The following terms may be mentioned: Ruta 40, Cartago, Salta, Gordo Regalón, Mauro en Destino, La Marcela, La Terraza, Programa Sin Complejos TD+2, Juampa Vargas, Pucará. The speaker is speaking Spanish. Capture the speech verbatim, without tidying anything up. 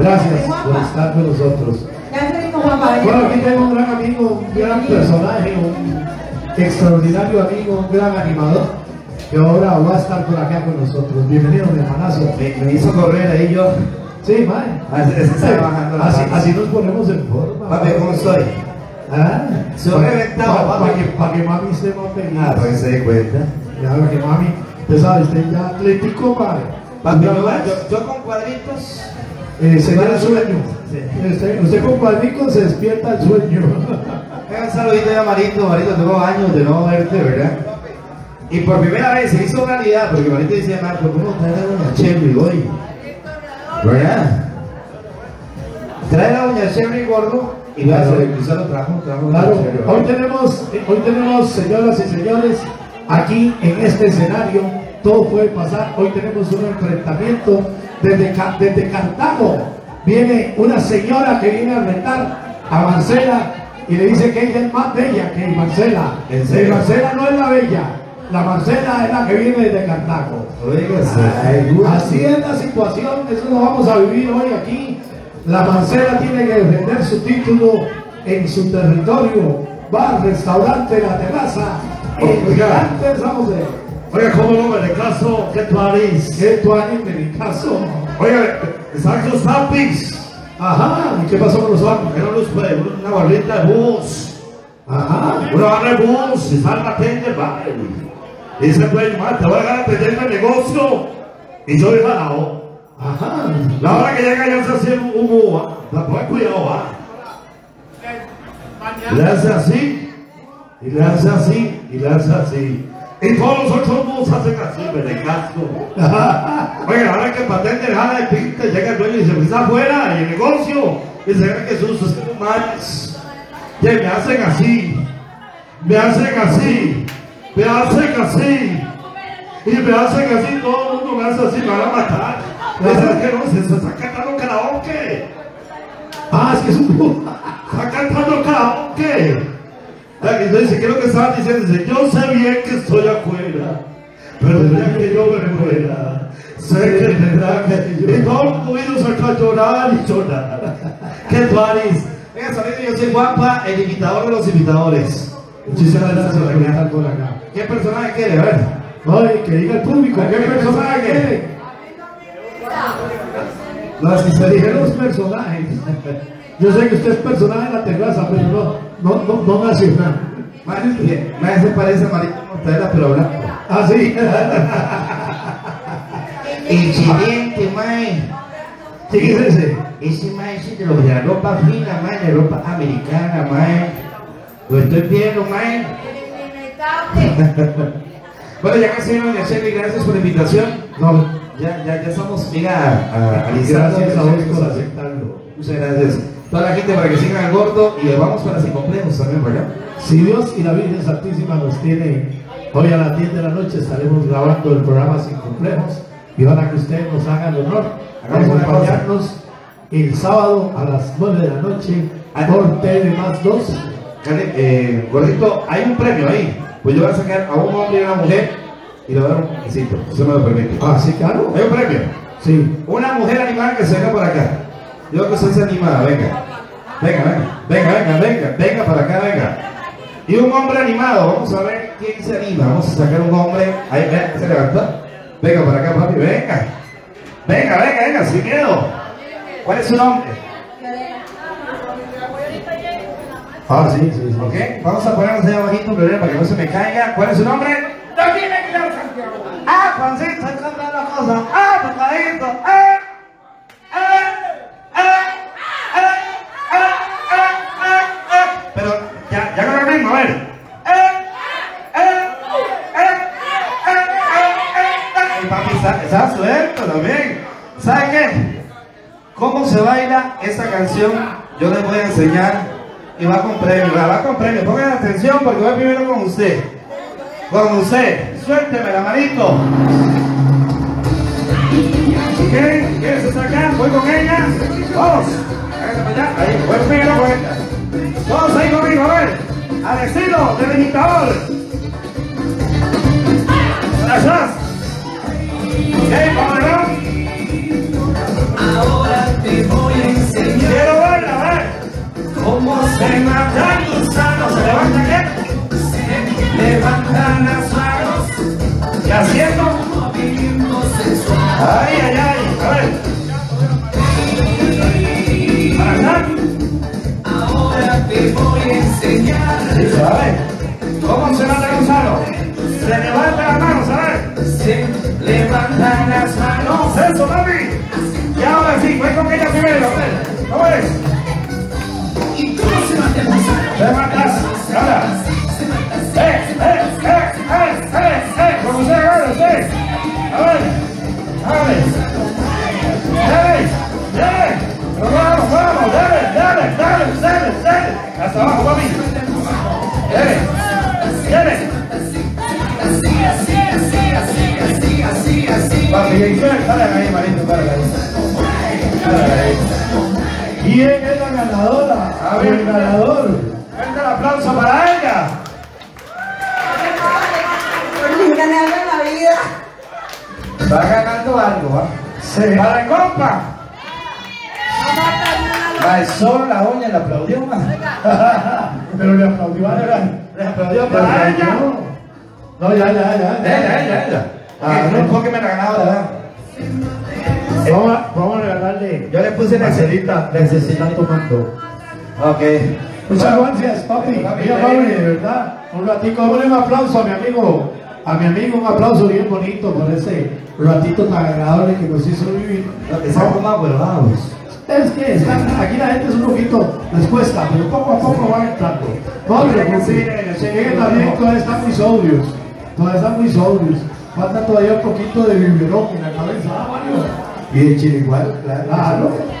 Gracias por estar con nosotros. Bueno, aquí tengo un gran amigo, un gran personaje, un extraordinario amigo, un gran animador, que ahora va a estar por acá con nosotros. Bienvenido, mi hermanazo. Me, me hizo correr ahí yo. Sí, mae. Así, así nos ponemos en forma. Papi, ¿cómo estoy? ¿Ah? Soy reventado, papi. Para que, pa que mami esté más pegada. Ah, para que se dé cuenta. Ya, para que mami, usted sabe, usted ya atlético, padre. Papi, yo, yo, yo con cuadritos. Eh, se va el sueño. Sí. Usted, usted con cuadritos se despierta el sueño. Un saludito ya, Marito. Marito, tengo años de no verte, ¿verdad? Y por primera vez se hizo realidad, porque Marito decía, Marco, ¿cómo traer a doña Cherry hoy? ¿Verdad? Traer a doña Cherry, Gordo, y va a ser, quizá lo trajo, trajo claro. Cherry, hoy tenemos, hoy tenemos, señoras y señores, aquí en este escenario, todo puede pasar. Hoy tenemos un enfrentamiento desde, desde Cartago. Viene una señora que viene a retar a Marcela y le dice que ella es más bella que Marcela. ¿En serio? Marcela no es la bella. La Marcela es la que viene desde Cartago. Así es la situación, eso lo vamos a vivir hoy aquí. La Marcela tiene que defender su título en su territorio. Va al restaurante La Terraza. Oiga, ¿cómo no me recaso? ¿Qué tú harías? ¿Qué tú harías de mi caso? Oiga, están los zapis. Ajá, ¿y qué pasó con los zapis? Eran los, una barrita de bus. Ajá, una barra de bus. Están la gente, vale. Y se puede llamar, te voy a dejar atenderme el negocio. Y yo he ganado. Ajá. La hora que llega ya se hace un humo, la puedes cuidado, va. Le hace así, y le hace así, y le hace así. Y todos los otros humos hacen así, me le casco. Oiga, ahora que para atender jala de pinta, llega el dueño y se me está afuera, y el negocio. Y se ve que sus es que males. Y me hacen así. Me hacen así. Me hacen así, y me hacen así, todo el mundo me hace así, me van a matar. Esas que no, se está cantando karaoke. Ah, es que es un... está cantando karaoke. Entonces, ¿qué es lo que estaban diciendo? Dice, yo sé bien que estoy afuera, pero el día que yo me muera, sé que es verdad que yo... Y todos los oídos acá a llorar y llorar. ¿Qué tú harías? Venga, sabiendo, yo soy Juampa, el imitador de los imitadores. Muchísimas gracias por estar por acá. ¿Qué personaje quiere? A ver. Oye, que diga el público. ¿Qué personaje quiere? No, si se dijeron los personajes. Yo sé que usted es personaje en La Terraza, pero no, no, no, no me hace nada. Más se parece a Marito Mortadela, pero blanco. Ah, sí. Incidente, mae. ¿Sí qué es ese? Ese mae es de los de la ropa fina, mae, de ropa americana, mae. Lo estoy viendo, mae. Bueno, ya casi vino doña Cherry, gracias por la invitación. No, ya, ya, ya estamos, mira, a Lizardo. Gracias a vos por aceptarlo. Muchas gracias. Toda la gente para que sigan al Gordo y vamos para Sin Complejos también, ¿verdad? Si Dios y la Virgen Santísima nos tienen, hoy a las diez de la noche estaremos grabando el programa Sin Complejos y para que ustedes nos hagan el honor de acompañarnos el sábado a las nueve de la noche por T D más dos. Eh, Gordito, hay un premio ahí. Pues yo voy a sacar a un hombre y a una mujer y le voy a dar un besito. Eso me lo permite. Ah, sí, claro. Hay un premio. Sí. Una mujer animada que se venga para acá. Yo creo que soy animada, venga. Venga, venga, venga, venga, venga, venga para acá, venga. Y un hombre animado, vamos a ver quién se anima. Vamos a sacar un hombre. Ahí, venga, se levanta. Venga para acá, papi, venga. Venga, venga, venga, sin miedo. ¿Cuál es su nombre? Ah, sí, sí, sí. Ok, vamos a ponernos ahí abajito, pero para que no se me caiga. ¿Cuál es su nombre? No tiene que ser Santiago. Ah, Juancito, ahí está la cosa. Ah, tocadito. Ah, ah, ah, ah, ah, ah, ah. Pero ya, ya con el ritmo, a ver. Ah, ah, ah, ah, ah. El papi está, está suelto también. ¿Sabe qué? ¿Cómo se baila esta canción? Yo les voy a enseñar. Y va con premio, va con premio. Pongan atención porque voy primero con usted. Con usted. Suélteme la manito. ¿Ok? ¿Quieres estar acá? Voy con ella. Vamos. Háganse para allá. Ahí. Voy primero con ella. Todos ahí conmigo. A ver. Al estilo del imitador. Gracias. ¿Ok? Vamos, ¿verdad? Ahora te voy a... fue coqueta primero, ¿cómo es? ¿Y cómo se mata el gusano? Se mata el gusano. ¡Eh, eh, eh, eh, eh, eh! ¡Como usted agarra, usted! ¡A ver! ¡A ver! ¡Dale! ¡Dale! ¡Pero vamos, vamos! ¡Dale, dale, dale, dale, dale! ¡Hasta abajo, papi! ¡Dale! ¡Dale! Papi, dale ahí, marito, dale ahí. ¿Quién es la ganadora? A ver, el ganador. Fuerte el aplauso para ella. Por fin ganando en la vida. Va ganando algo, ¿eh? Sí. ¡Para el compa! La sol, la doña le aplaudió más. Pero le aplaudió a ella. Le aplaudió para ella. No, ya, ya, ya. Ella, ella, ella. Ah, no, porque me la ganaba, ¿verdad? Eh, vamos, a, vamos a regalarle. Yo le puse Marcelita, necesitan tomando. Ok. Muchas bueno, gracias, papi. Papi, de verdad. Un ratito, démosle un aplauso a mi amigo. A mi amigo, un aplauso bien bonito por ese ratito tan agradable que nos hizo vivir. Estamos más huevados. Es que están, aquí la gente es un poquito les cuesta, pero poco a poco van entrando. No, pero sí, lleguen también, todavía están muy sobrios. Todavía están muy sobrios. Falta todavía un poquito de biberón en la cabeza, ah, Mario. Y de chirigual, claro.